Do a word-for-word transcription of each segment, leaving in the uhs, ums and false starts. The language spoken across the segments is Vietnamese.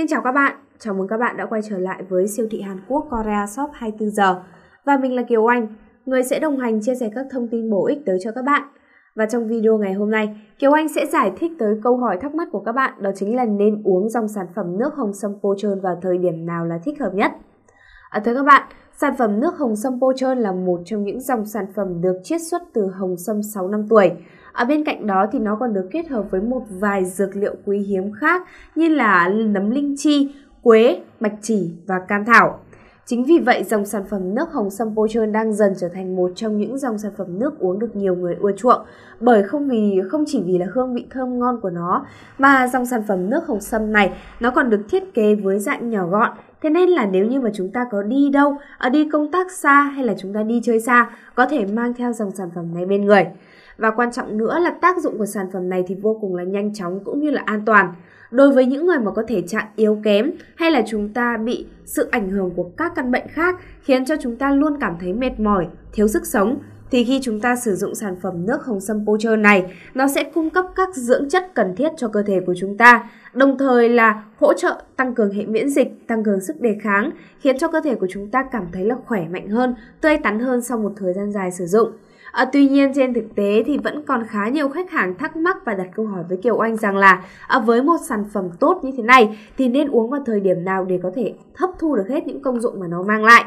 Xin chào các bạn, chào mừng các bạn đã quay trở lại với siêu thị Hàn Quốc Korea Shop hai mươi bốn giờ. Và mình là Kiều Anh, người sẽ đồng hành chia sẻ các thông tin bổ ích tới cho các bạn. Và trong video ngày hôm nay, Kiều Anh sẽ giải thích tới câu hỏi thắc mắc của các bạn, đó chính là nên uống dòng sản phẩm nước hồng sâm Pocheon vào thời điểm nào là thích hợp nhất. À, thưa các bạn, sản phẩm nước hồng sâm Pocheon là một trong những dòng sản phẩm được chiết xuất từ hồng sâm sáu năm tuổi. Ở à, bên cạnh đó thì nó còn được kết hợp với một vài dược liệu quý hiếm khác như là nấm linh chi, quế, bạch chỉ và cam thảo. Chính vì vậy, dòng sản phẩm nước hồng sâm Pocheon đang dần trở thành một trong những dòng sản phẩm nước uống được nhiều người ưa chuộng, bởi không vì không chỉ vì là hương vị thơm ngon của nó, mà dòng sản phẩm nước hồng sâm này nó còn được thiết kế với dạng nhỏ gọn. Thế nên là nếu như mà chúng ta có đi đâu, đi công tác xa hay là chúng ta đi chơi xa, có thể mang theo dòng sản phẩm này bên người. Và quan trọng nữa là tác dụng của sản phẩm này thì vô cùng là nhanh chóng cũng như là an toàn. Đối với những người mà có thể trạng yếu kém hay là chúng ta bị sự ảnh hưởng của các căn bệnh khác khiến cho chúng ta luôn cảm thấy mệt mỏi, thiếu sức sống, thì khi chúng ta sử dụng sản phẩm nước hồng sâm Pocheon này, nó sẽ cung cấp các dưỡng chất cần thiết cho cơ thể của chúng ta, đồng thời là hỗ trợ tăng cường hệ miễn dịch, tăng cường sức đề kháng, khiến cho cơ thể của chúng ta cảm thấy là khỏe mạnh hơn, tươi tắn hơn sau một thời gian dài sử dụng. À, tuy nhiên trên thực tế thì vẫn còn khá nhiều khách hàng thắc mắc và đặt câu hỏi với Kiều Anh rằng là à, với một sản phẩm tốt như thế này thì nên uống vào thời điểm nào để có thể hấp thu được hết những công dụng mà nó mang lại.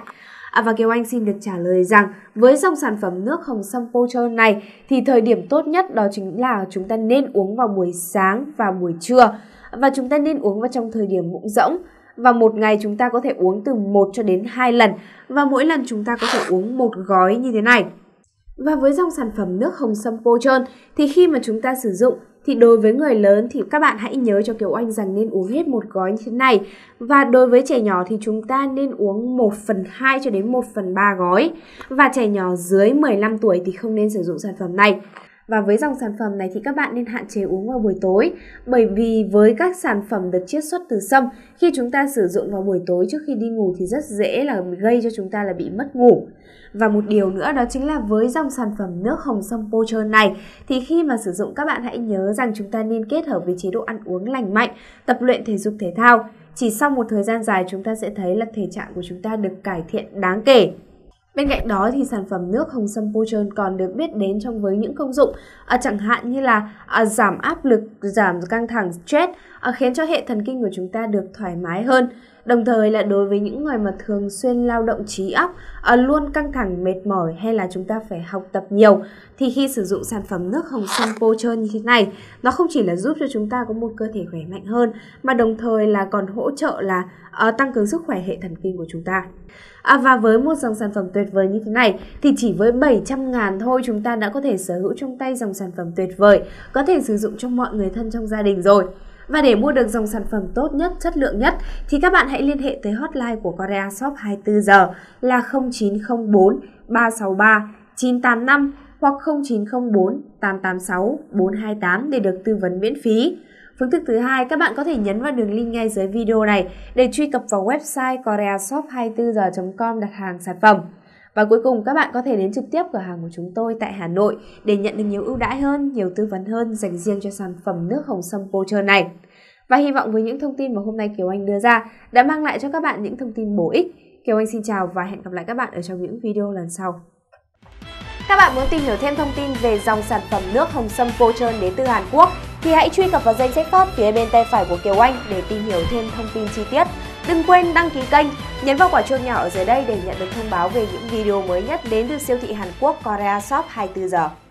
À, và Kiều Anh xin được trả lời rằng với dòng sản phẩm nước hồng sâm Pocheon này thì thời điểm tốt nhất đó chính là chúng ta nên uống vào buổi sáng và buổi trưa, và chúng ta nên uống vào trong thời điểm bụng rỗng. Và một ngày chúng ta có thể uống từ một cho đến hai lần, và mỗi lần chúng ta có thể uống một gói như thế này. Và với dòng sản phẩm nước hồng sâm Pocheon thì khi mà chúng ta sử dụng thì đối với người lớn thì các bạn hãy nhớ cho Kiều Anh rằng nên uống hết một gói như thế này. Và đối với trẻ nhỏ thì chúng ta nên uống một phần hai cho đến một phần ba gói. Và trẻ nhỏ dưới mười lăm tuổi thì không nên sử dụng sản phẩm này. Và với dòng sản phẩm này thì các bạn nên hạn chế uống vào buổi tối, bởi vì với các sản phẩm được chiết xuất từ sâm, khi chúng ta sử dụng vào buổi tối trước khi đi ngủ thì rất dễ là gây cho chúng ta là bị mất ngủ. Và một điều nữa đó chính là với dòng sản phẩm nước hồng sâm Pocheon này thì khi mà sử dụng, các bạn hãy nhớ rằng chúng ta nên kết hợp với chế độ ăn uống lành mạnh, tập luyện thể dục thể thao. Chỉ sau một thời gian dài chúng ta sẽ thấy là thể trạng của chúng ta được cải thiện đáng kể. Bên cạnh đó thì sản phẩm nước hồng sâm Pocheon còn được biết đến trong với những công dụng à, chẳng hạn như là à, giảm áp lực, giảm căng thẳng stress, à, khiến cho hệ thần kinh của chúng ta được thoải mái hơn. Đồng thời là đối với những người mà thường xuyên lao động trí óc, à, luôn căng thẳng mệt mỏi hay là chúng ta phải học tập nhiều, thì khi sử dụng sản phẩm nước hồng sâm Pocheon như thế này, nó không chỉ là giúp cho chúng ta có một cơ thể khỏe mạnh hơn, mà đồng thời là còn hỗ trợ là à, tăng cường sức khỏe hệ thần kinh của chúng ta. À, và với một dòng sản phẩm tuyệt vời như thế này thì chỉ với bảy trăm ngàn thôi chúng ta đã có thể sở hữu trong tay dòng sản phẩm tuyệt vời, có thể sử dụng cho mọi người thân trong gia đình rồi. Và để mua được dòng sản phẩm tốt nhất, chất lượng nhất thì các bạn hãy liên hệ tới hotline của Korea Shop hai mươi bốn giờ là không chín không bốn ba sáu ba chín tám năm hoặc không chín không bốn tám tám sáu bốn hai tám để được tư vấn miễn phí. Phương thức thứ hai, các bạn có thể nhấn vào đường link ngay dưới video này để truy cập vào website koreashop hai mươi bốn giờ chấm com đặt hàng sản phẩm. Và cuối cùng, các bạn có thể đến trực tiếp cửa hàng của chúng tôi tại Hà Nội để nhận được nhiều ưu đãi hơn, nhiều tư vấn hơn dành riêng cho sản phẩm nước hồng sâm Pocheon này. Và hy vọng với những thông tin mà hôm nay Kiều Anh đưa ra đã mang lại cho các bạn những thông tin bổ ích. Kiều Anh xin chào và hẹn gặp lại các bạn ở trong những video lần sau. Các bạn muốn tìm hiểu thêm thông tin về dòng sản phẩm nước hồng sâm Pocheon đến từ Hàn Quốc thì hãy truy cập vào danh sách phát phía bên tay phải của Kiều Anh để tìm hiểu thêm thông tin chi tiết. Đừng quên đăng ký kênh, nhấn vào quả chuông nhỏ ở dưới đây để nhận được thông báo về những video mới nhất đến từ siêu thị Hàn Quốc Korea Shop hai mươi bốn giờ.